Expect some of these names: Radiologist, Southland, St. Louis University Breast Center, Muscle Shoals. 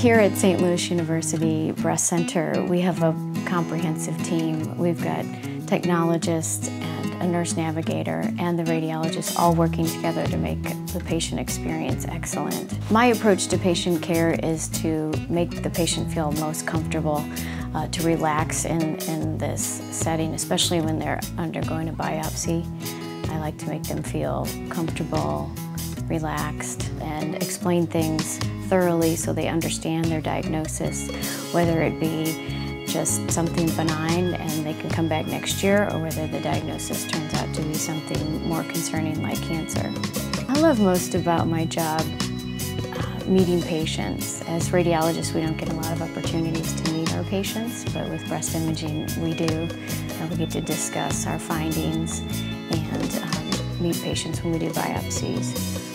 Here at St. Louis University Breast Center, we have a comprehensive team. We've got technologists and a nurse navigator and the radiologist all working together to make the patient experience excellent. My approach to patient care is to make the patient feel most comfortable, to relax in this setting, especially when they're undergoing a biopsy. I like to make them feel comfortable, relaxed, and explain things thoroughly so they understand their diagnosis, whether it be just something benign and they can come back next year, or whether the diagnosis turns out to be something more concerning like cancer. I love most about my job meeting patients. As radiologists, we don't get a lot of opportunities to meet our patients, but with breast imaging we do. We get to discuss our findings and meet patients when we do biopsies.